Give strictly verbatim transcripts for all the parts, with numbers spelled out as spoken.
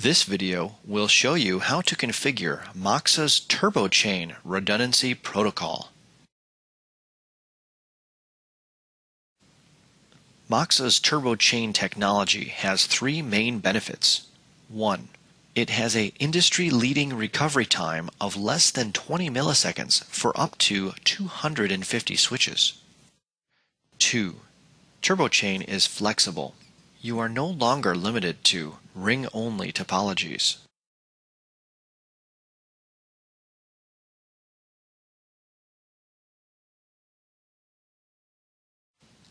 This video will show you how to configure Moxa's Turbo Chain redundancy protocol. Moxa's Turbo Chain technology has three main benefits. One, it has an industry-leading recovery time of less than twenty milliseconds for up to two hundred fifty switches. Two, Turbo Chain is flexible. You are no longer limited to ring-only topologies.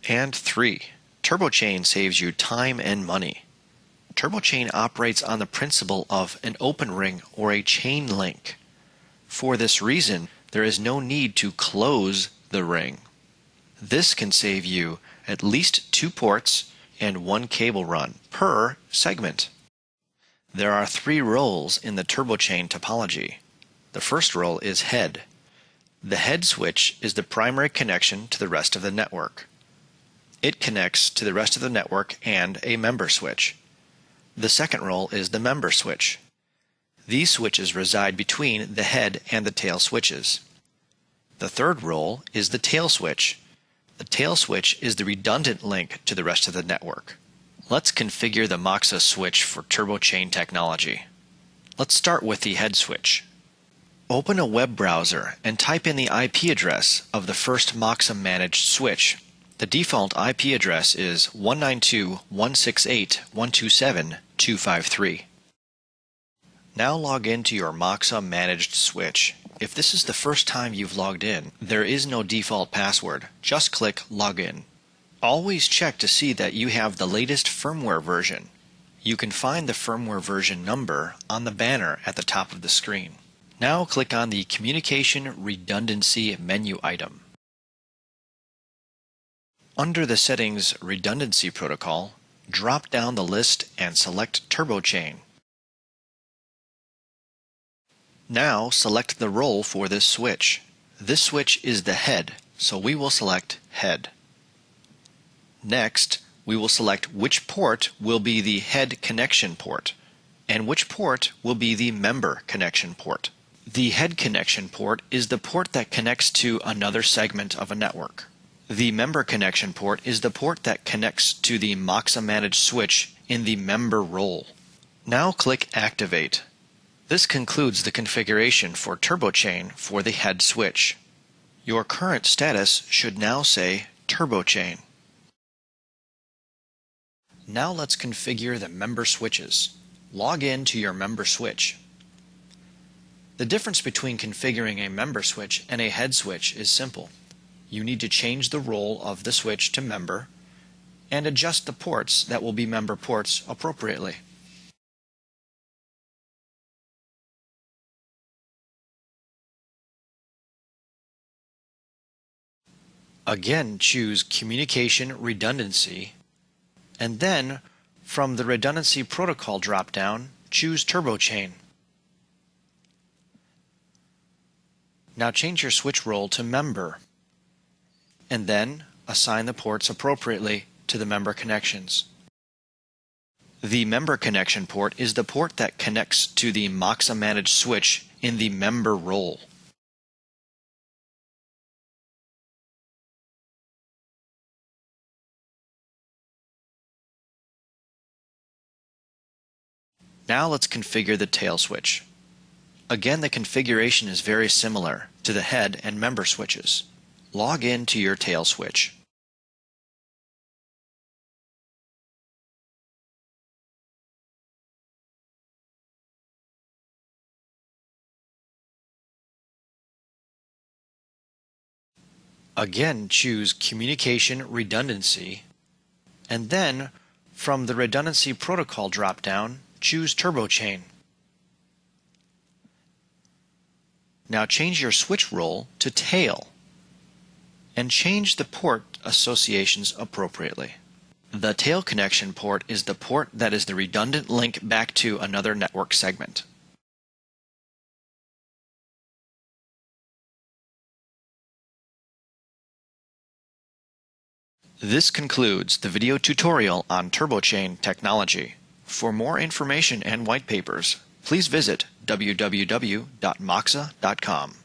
And three, Turbo Chain saves you time and money. Turbo Chain operates on the principle of an open ring or a chain link. For this reason, there is no need to close the ring. This can save you at least two ports and one cable run per segment. There are three roles in the Turbo Chain topology. The first role is head. The head switch is the primary connection to the rest of the network. It connects to the rest of the network and a member switch. The second role is the member switch. These switches reside between the head and the tail switches. The third role is the tail switch. The tail switch is the redundant link to the rest of the network. Let's configure the Moxa switch for Turbo Chain technology. Let's start with the head switch. Open a web browser and type in the I P address of the first Moxa managed switch. The default I P address is one ninety-two dot one sixty-eight dot one twenty-seven dot two fifty-three. Now log into your Moxa managed switch. If this is the first time you've logged in, there is no default password. Just click Login. Always check to see that you have the latest firmware version. You can find the firmware version number on the banner at the top of the screen. Now click on the Communication Redundancy menu item. Under the Settings Redundancy Protocol, drop down the list and select Turbo Chain. Now select the role for this switch. This switch is the head, so we will select head. Next, we will select which port will be the head connection port and which port will be the member connection port. The head connection port is the port that connects to another segment of a network. The member connection port is the port that connects to the Moxa managed switch in the member role. Now click Activate. This concludes the configuration for Turbo Chain for the head switch. Your current status should now say Turbo Chain. Now let's configure the member switches. Log in to your member switch. The difference between configuring a member switch and a head switch is simple. You need to change the role of the switch to member and adjust the ports that will be member ports appropriately. Again, choose Communication Redundancy, and then from the Redundancy Protocol drop-down, choose Turbo Chain. Now change your switch role to Member, and then assign the ports appropriately to the member connections. The member connection port is the port that connects to the Moxa managed switch in the member role. Now let's configure the tail switch. Again, the configuration is very similar to the head and member switches. Log in to your tail switch. Again, choose Communication Redundancy, and then from the Redundancy Protocol drop-down, choose Turbo Chain. Now change your switch role to tail and change the port associations appropriately. The tail connection port is the port that is the redundant link back to another network segment. This concludes the video tutorial on Turbo Chain technology. For more information and white papers, please visit w w w dot moxa dot com.